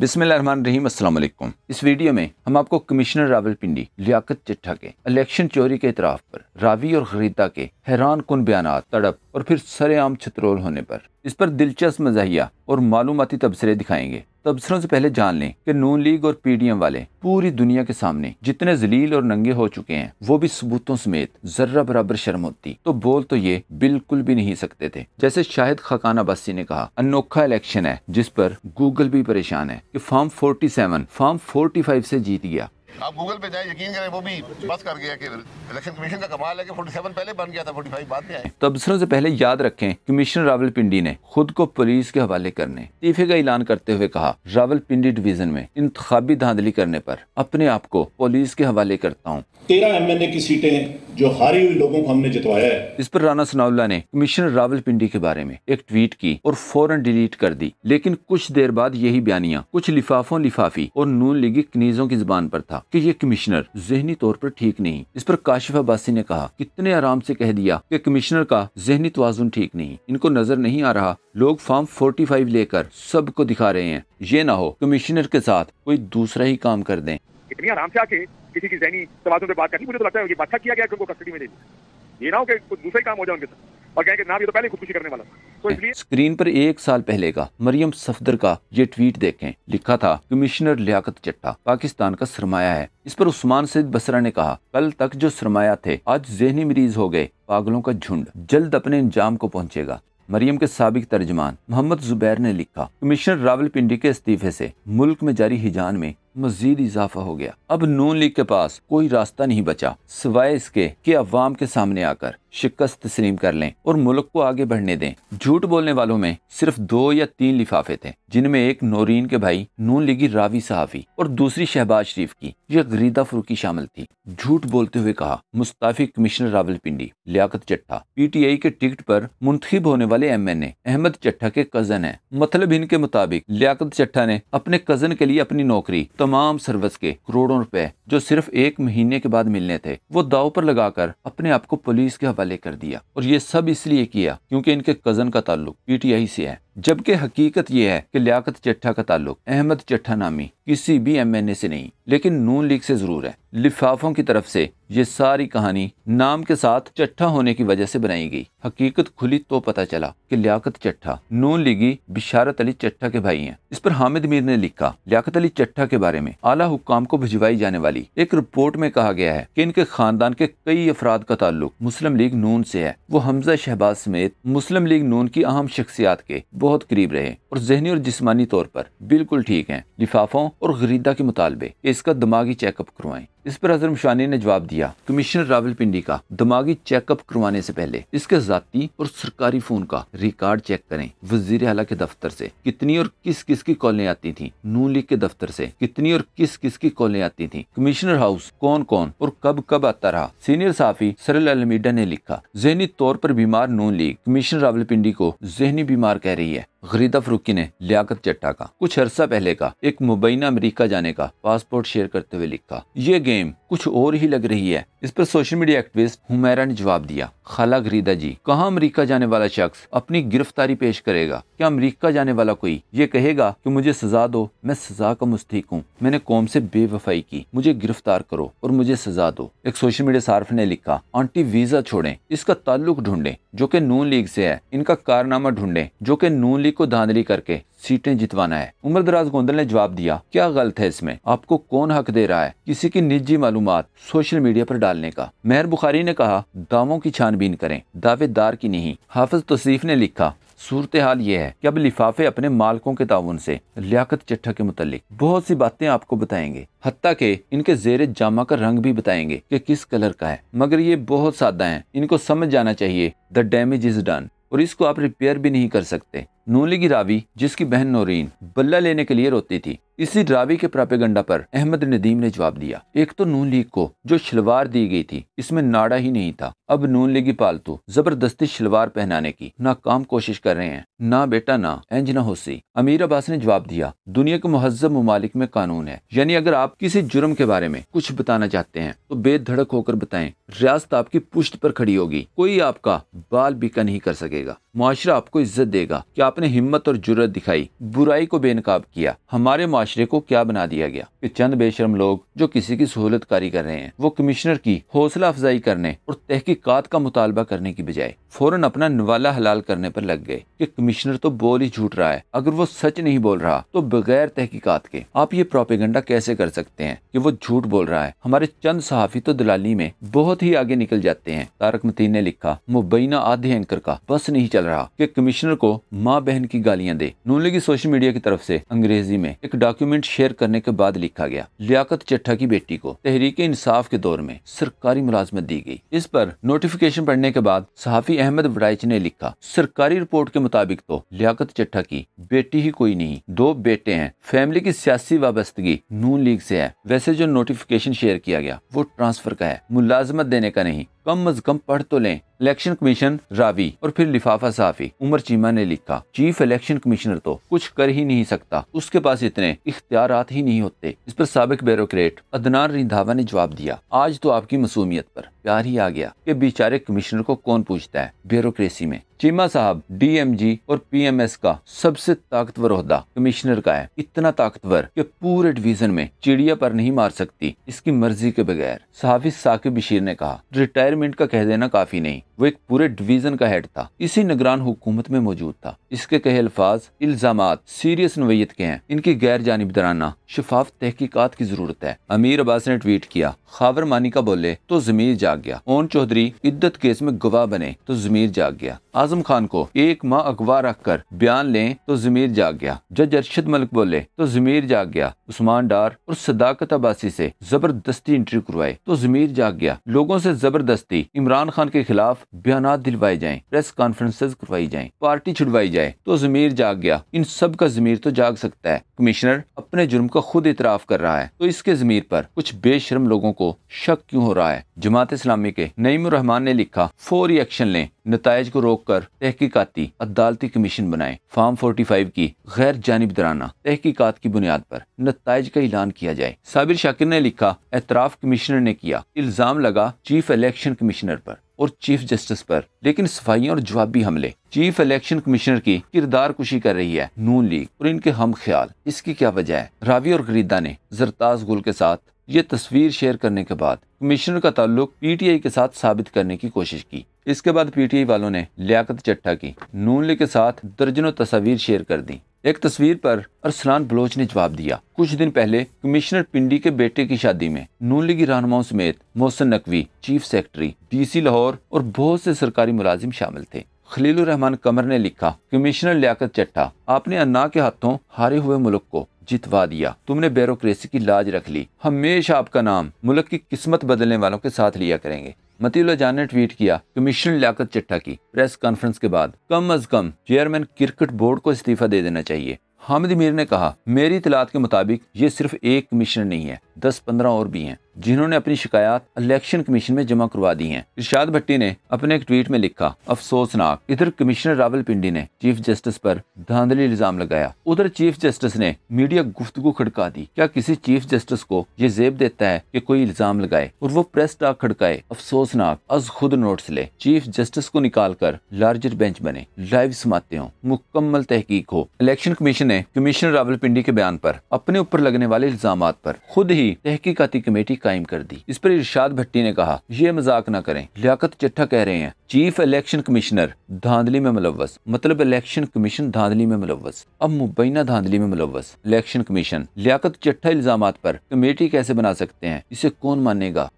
बिस्मिल्लाहिर्रहमानिर्रहीम, अस्सलाम वालेकुम। इस वीडियो में हम आपको कमिश्नर रावलपिंडी लियाकत चट्टा के इलेक्शन चोरी के इतराफ़ पर रावी और गरीदा के हैरान कुन बयान, तड़प और फिर सरेआम छतरोल होने पर इस पर दिलचस्प मज़ाहिया और मालूमाती तबसरे दिखाएंगे। तबसरों से पहले जान लें कि नून लीग और पीडीएम वाले पूरी दुनिया के सामने जितने जलील और नंगे हो चुके हैं, वो भी सबूतों समेत जर्रा बराबर शर्म होती तो बोल तो ये बिल्कुल भी नहीं सकते थे। जैसे शाहिद खाकान अब्बासी ने कहा, अनोखा इलेक्शन है जिस पर गूगल भी परेशान है कि फॉर्म 47 फॉर्म 45 से जीत गया। आप गूगल पे जाए, यकीन करें वो भी बस कर गया कि इलेक्शन कमीशन का कमाल है कि 47 पहले बन गया था, 45 बाद में आया। तबसरों से पहले याद रखें, कमिश्नर रावलपिंडी ने खुद को पुलिस के हवाले करने इस्तीफे का ऐलान करते हुए कहा, रावलपिंडी डिवीजन में इंतखाबी धांधली करने पर अपने आप को पुलिस के हवाले करता हूँ। 13 MLA की सीटें जो हारी हुई लोगों को हमने जितवाया है। इस पर राना सनाउल्लाह ने कमिश्नर रावलपिंडी के बारे में एक ट्वीट की और फौरन डिलीट कर दी, लेकिन कुछ देर बाद यही बयानिया कुछ लिफाफों लिफाफी और नून लीगी कनीजों की जुबान पर था कि ये कमिश्नर जहनी तौर पर ठीक नहीं। इस पर काशिफ अब्बासी ने कहा, कितने आराम से कह दिया कि कमिश्नर का जहनी तवाजुन ठीक नहीं, इनको नजर नहीं आ रहा, लोग फॉर्म 45 लेकर सबको दिखा रहे हैं, ये ना हो कमिश्नर के साथ कोई दूसरा ही काम कर दें। इतनी आराम से आके किसी की जहनी तवाजुन पे बात करनी, मुझे तो लगता है ये बादशाह किया गया कि उनको कस्टडी में ले लिया, ये ना हो कि कुछ दूसरा ही काम हो जाए उनके साथ और कहें कि नाम ये तो पहले खुदकुशी करने वाला था। स्क्रीन पर 1 साल पहले का मरियम सफदर का ये ट्वीट देखें, लिखा था, कमिश्नर लियाकत चट्टा पाकिस्तान का सरमाया है। इस पर उस्मान सईद बसरा ने कहा, कल तक जो सरमाया थे आज जहनी मरीज हो गए, पागलों का झुंड जल्द अपने इंजाम को पहुंचेगा। मरियम के साबिक तर्जमान मोहम्मद जुबैर ने लिखा, कमिश्नर रावलपिंडी के इस्तीफे से मुल्क में जारी हिजान में मजीद इजाफा हो गया। अब नून लीग के पास कोई रास्ता नहीं बचा सिवाय इसके कि अवाम के सामने आकर शिकस्त तस्लीम कर लें और मुल्क को आगे बढ़ने दें। झूठ बोलने वालों में सिर्फ 2 या 3 लिफाफे थे, जिनमें एक नौरीन के भाई नून लीगी रावी सहाफी और दूसरी शहबाज शरीफ की यह गरीदा फरूकी शामिल थी। झूठ बोलते हुए कहा, मुस्ताफी कमिश्नर रावलपिंडी लियाकत चट्टा PTI के टिकट पर मुंतखिब होने वाले MNA अहमद चट्टा के कजन है। मतलब इनके मुताबिक लियाकत चट्टा ने अपने कजन के लिए अपनी नौकरी, तमाम सर्विस के करोड़ों रुपए जो सिर्फ 1 महीने के बाद मिलने थे, वो दाव पर लगाकर अपने आप को पुलिस के हवाले कर दिया। और ये सब इसलिए किया क्योंकि इनके कजन का ताल्लुक PTI से है, जबकि हकीकत यह है कि लियाकत चट्टा का ताल्लुक अहमद चट्टा नामी किसी भी MNA से नहीं, लेकिन नून लीग से जरूर है। लिफाफों की तरफ से ये सारी कहानी नाम के साथ चट्टा होने की वजह से बनाई गई। हकीकत खुली तो पता चला कि लियाकत चट्टा नून लीगी बिशारत अली चट्टा के भाई हैं। इस पर हामिद मीर ने लिखा, लियाकत अली चट्टा के बारे में आला हुक्काम को भिजवाई जाने वाली एक रिपोर्ट में कहा गया है कि इनके खानदान के कई अफराद का ताल्लुक मुस्लिम लीग नून से है, वो हमजा शहबाज समेत मुस्लिम लीग नून की अहम शख्सियात के बहुत करीब रहे और जहनी और जिस्मानी तौर पर बिल्कुल ठीक हैं। लिफाफों और गरीदा के मुतालबे इसका दिमागी चेकअप करवाएं। इस पर अजरम शानी ने जवाब दिया, कमिश्नर रावलपिंडी का दिमागी चेकअप करवाने से पहले इसके जाती और सरकारी फोन का रिकॉर्ड चेक करें। वजीर आला के दफ्तर से कितनी और किस किस की कॉलें आती थी, नून लीग के दफ्तर से कितनी और किस किस की कॉलें आती थी, कमिश्नर हाउस कौन कौन और कब कब आता रहा। सीनियर साफी सरल अलमीडा ने लिखा, जहनी तौर पर बीमार नून लीग कमिश्नर रावलपिंडी को जहनी बीमार कह रही है। गरीदा फरूकी ने लियाकत चट्टा का कुछ अरसा पहले का एक मुबैना अमेरिका जाने का पासपोर्ट शेयर करते हुए लिखा, ये गेम कुछ और ही लग रही है। इस पर सोशल मीडिया एक्टिविस्ट हुमेरा ने जवाब दिया, खाला गरीदा जी, कहाँ अमेरिका जाने वाला शख्स अपनी गिरफ्तारी पेश करेगा? क्या अमेरिका जाने वाला कोई ये कहेगा कि मुझे सजा दो? मैं सजा का मुस्तहिक हूँ, मैंने कौम से बेवफाई की, मुझे गिरफ्तार करो और मुझे सजा दो। एक सोशल मीडिया सार्फ ने लिखा, आंटी वीजा छोड़ें, इसका ताल्लुक ढूंढें जो कि नून लीग से है, इनका कारनामा ढूंढें जो कि नून लीग को धांधली करके सीटें जितवाना है। उमर दराज गोंदल ने जवाब दिया, क्या गलत है इसमें? आपको कौन हक दे रहा है किसी की निजी मालूमात सोशल मीडिया पर डालने का? महिर बुखारी ने कहा, दावों की छानबीन करें, दावेदार की नहीं। हाफिज तौसीफ ने लिखा, सूरत हाल ये है कि अब लिफाफे अपने मालकों के ताउन से लियाकत चट्टा के मुतालिक बहुत सी बातें आपको बताएंगे, हत्ता के इनके जेरे जामा का रंग भी बताएंगे कि किस कलर का है, मगर ये बहुत सादा है, इनको समझ जाना चाहिए द डैमेज इज डन, और इसको आप रिपेयर भी नहीं कर सकते। नून लीगी रावी जिसकी बहन नौरीन बल्ला लेने के लिए रोती थी, इसी रावी के प्रोपेगेंडा पर अहमद नदीम ने जवाब दिया, एक तो नून लीग को जो शलवार दी गई थी इसमें नाड़ा ही नहीं था, अब नून लीगी पालतू जबरदस्ती शलवार पहनाने की नाकाम कोशिश कर रहे हैं, ना बेटा ना एंज ना होसी। अमीर अब्बास ने जवाब दिया, दुनिया के मुहज्जब ममालिक में कानून है, यानी अगर आप किसी जुर्म के बारे में कुछ बताना चाहते हैं तो बेधड़क होकर बताएं, रियासत आपकी पुश्त पर खड़ी होगी, कोई आपका बाल बीका नहीं कर सकेगा, मुआशरा आपको इज्जत देगा कि आपने हिम्मत और जुर्रत दिखाई, बुराई को बेनकाब किया। हमारे माशरे को क्या बना दिया गया कि चंद बेशरम लोग जो किसी की सहूलत कारी कर रहे हैं वो कमिश्नर की हौसला अफजाई करने और तहकीकात का मुतालबा करने की बजाय फौरन अपना नवाला हलाल करने पर लग गए कि कमिश्नर तो बोल ही झूठ रहा है, अगर वो सच नहीं बोल रहा तो बगैर तहकीकात के आप ये प्रोपेगेंडा कैसे कर सकते हैं कि वो झूठ बोल रहा है। हमारे चंद सहाफी तो दलाली में बहुत ही आगे निकल जाते हैं। तारिक मतीन ने लिखा, मुबैना आधे एंकर का बस नहीं चल रहा कि कमिश्नर को माँ बहन की गालियाँ दे। नून लीग की सोशल मीडिया की तरफ से अंग्रेजी में एक डॉक्यूमेंट शेयर करने के बाद लिखा गया, लियाकत चट्टा की बेटी को तहरीक इंसाफ के दौर में सरकारी मुलाजमत दी गई। इस पर नोटिफिकेशन पढ़ने के बाद सहाफी अहमद वड़ाइच ने लिखा, सरकारी रिपोर्ट के मुताबिक तो लियाकत चट्टा की बेटी ही कोई नहीं, 2 बेटे हैं। फैमिली की सियासी वाबस्तगी नून लीग से है। वैसे जो नोटिफिकेशन शेयर किया गया वो ट्रांसफर का है, मुलाजमत देने का नहीं, कम अज कम पढ़ तो लें। इलेक्शन कमीशन रावी और फिर लिफाफा साफी उमर चीमा ने लिखा, चीफ इलेक्शन कमिश्नर तो कुछ कर ही नहीं सकता, उसके पास इतने इख्तियारात ही नहीं होते। इस पर साबिक ब्यूरोक्रेट अदनान रंधावा ने जवाब दिया, आज तो आपकी मासूमियत पर प्यार ही आ गया कि बेचारे कमिश्नर को कौन पूछता है ब्यूरोक्रेसी में। चीमा साहब DMG और PMS का सबसे ताकतवर ओहदा कमिश्नर का है, इतना ताकतवर कि पूरे डिवीजन में चिड़िया पर नहीं मार सकती इसकी मर्जी के बगैर। सहाफी साकिब बशीर ने कहा, रिटायरमेंट का कह देना काफी नहीं, वो एक पूरे डिवीजन का हेड था, इसी निगरान हुकूमत में मौजूद था। इसके कहे अल्फाज इल्जामात सीरियस नवैयत के हैं, इनकी गैर जानिबदाराना शफाफ तहकीकात की जरूरत है। अमीर अब्बास ने ट्वीट किया, खावर मानी का बोले तो जमीर जाग गया, ओन चौधरी इद्दत केस में गवाह बने तो जमीर जाग गया, आजम खान को 1 माह अगवा रख कर बयान लें तो जमीर जाग गया, जज इरशाद मलिक बोले तो जमीर जाग गया, उस्मान डार और सदाकत अब्बासी से जबरदस्ती इंटरव्यू करवाए तो जमीर जाग गया, लोगों से जबरदस्ती इमरान खान के खिलाफ बयानात दिलवाए जाएं, प्रेस कॉन्फ्रेंसेस करवाई जाएं, पार्टी छुड़वाई जाए तो जमीर जाग गया। इन सब का जमीर तो जाग सकता है। कमिश्नर अपने जुर्म का खुद इतराफ कर रहा है तो इसके जमीर पर कुछ बेशर्म लोगों को शक क्यों हो रहा है। जमात इस्लामी के नईमुर रहमान ने लिखा, फौरी एक्शन लें, नताइज को रोक कर तहकीकाती अदालती कमीशन बनाए, फार्म 45 की गैर जानिबदाराना तहकीकात की बुनियाद पर नताइज का ऐलान किया जाए। साबिर शाकिर ने लिखा, एतराफ कमिश्नर ने किया, इल्जाम लगा चीफ इलेक्शन कमिश्नर पर और चीफ जस्टिस पर, लेकिन सफाइयां और जवाबी हमले। चीफ इलेक्शन कमिश्नर की किरदार कुशी कर रही है नून लीग और इनके हम ख्याल, इसकी क्या वजह है। रावी और गरीदा ने जरताज गुल के साथ ये तस्वीर शेयर करने के बाद कमिश्नर का ताल्लुक PTI के साथ साबित करने की कोशिश की। इसके बाद PTI वालों ने लियाकत चट्टा की नून लीग के साथ दर्जनों तस्वीर शेयर कर दी। एक तस्वीर पर अरसलान बलोच ने जवाब दिया, कुछ दिन पहले कमिश्नर पिंडी के बेटे की शादी में नून लीगी रहनुमाओं समेत Mohsin Naqvi, chief secretary, DC Lahore और बहुत से सरकारी मुलाजिम शामिल थे। खलीलुर रहमान कमर ने लिखा, कमिश्नर लियाकत चट्टा, आपने अन्ना के हाथों हारे हुए मुल्क को जितवा दिया, तुमने ब्यूरोक्रेसी की लाज रख ली, हमेशा आपका नाम मुल्क की किस्मत बदलने वालों के साथ लिया करेंगे। मतीउल्ला जान ने ट्वीट किया, कमिश्नर लियाकत चट्टा की प्रेस कॉन्फ्रेंस के बाद कम अज कम चेयरमैन क्रिकेट बोर्ड को इस्तीफा दे देना चाहिए। हामिद मीर ने कहा, मेरी इतलात के मुताबिक ये सिर्फ एक कमिश्नर नहीं है, 10-15 और भी हैं जिन्होंने अपनी शिकायत इलेक्शन कमीशन में जमा करवा दी हैं। इरशाद भट्टी ने अपने एक ट्वीट में लिखा, अफसोसनाक, इधर कमिश्नर रावलपिंडी ने चीफ जस्टिस पर धांधली इल्जाम लगाया, उधर चीफ जस्टिस ने मीडिया गुफ्तगू खड़का दी। क्या किसी चीफ जस्टिस को ये जेब देता है कि कोई इल्जाम लगाए और वो प्रेस टॉक खड़काए। अफसोसनाक, अज खुद नोट्स ले, चीफ जस्टिस को निकाल कर लार्जर बेंच बने, लाइव सुनाते हो, मुकम्मल तहकीक हो। इलेक्शन कमीशन ने कमिश्नर रावलपिंडी के बयान पर अपने ऊपर लगने वाले इल्जाम पर खुद ही तहकीकाती कमेटी कायम कर दी। इस पर इरशाद भट्टी ने कहा, ये मजाक न करें, लियाकत चट्टा कह रहे हैं चीफ इलेक्शन कमिश्नर धांधली में मुलव्वस, मतलब इलेक्शन कमीशन धांधली में मुलव्वस, अब मुबैना धांधली में मुलव्वस। इलेक्शन कमीशन लियाकत चट्टा इल्जामात पर कमेटी कैसे बना सकते हैं, इसे कौन मानेगा।